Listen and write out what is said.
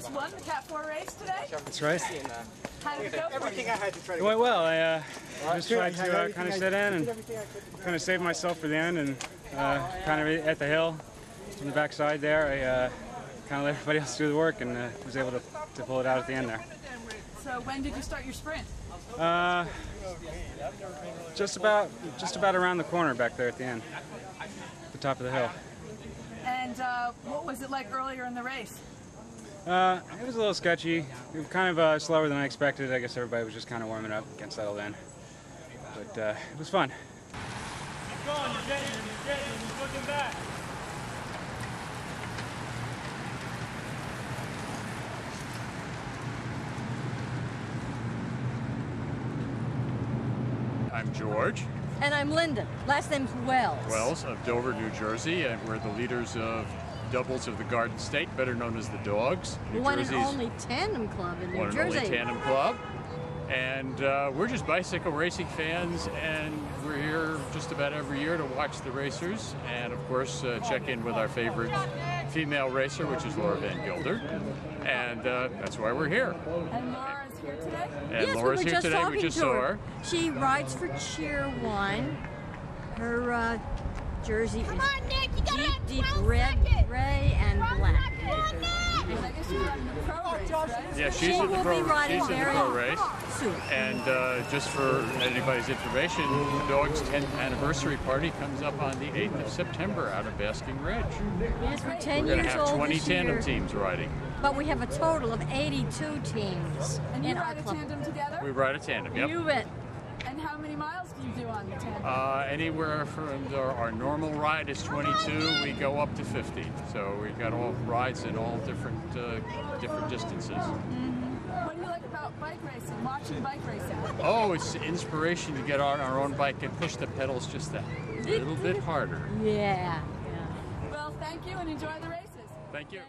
just won the Cat 4 race today. That's right. How did it go? Everything I had to try to. It went well. I just tried to kind of sit in and kind of save myself for the end, and kind of at the hill on the backside there. I kind of let everybody else do the work and was able to pull it out at the end there. So when did you start your sprint? Just about around the corner back there at the end, the top of the hill. And what was it like earlier in the race? It was a little sketchy. It was kind of slower than I expected. I guess everybody was just kind of warming up, getting settled in. But it was fun. Keep going, you're getting, you're looking back. I'm George. And I'm Linda. Last name's Wells. Wells of Dover, New Jersey, and we're the leaders of Doubles of the Garden State, better known as the Dogs. New Jersey's one and only tandem club in New Jersey. One and only tandem club. And we're just bicycle racing fans, and we're here just about every year to watch the racers, and of course check in with our favorite female racer, which is Laura Van Gilder, and that's why we're here. And Laura's here today? And yes, Laura's here today, we just saw her. She rides for Cheer One. Her jersey is deep red, gray, and black. Yeah, she's in the pro race. And just for anybody's information, the Dogs' 10th anniversary party comes up on the 8th of September out of Basking Ridge. Yes, we're 10 years old this year. We're going to have 20 tandem teams riding. But we have a total of 82 teams. And you ride a tandem together? We ride a tandem, yep. You bet. And how many miles do you do on the tandem? Anywhere from our normal ride is 22. We go up to 50. So we've got all rides in all different distances. Mm-hmm. What do you like about bike racing? Watching bike racing? Oh, it's inspiration to get on our own bike and push the pedals just that little bit harder. Yeah. Well, thank you and enjoy the races. Thank you.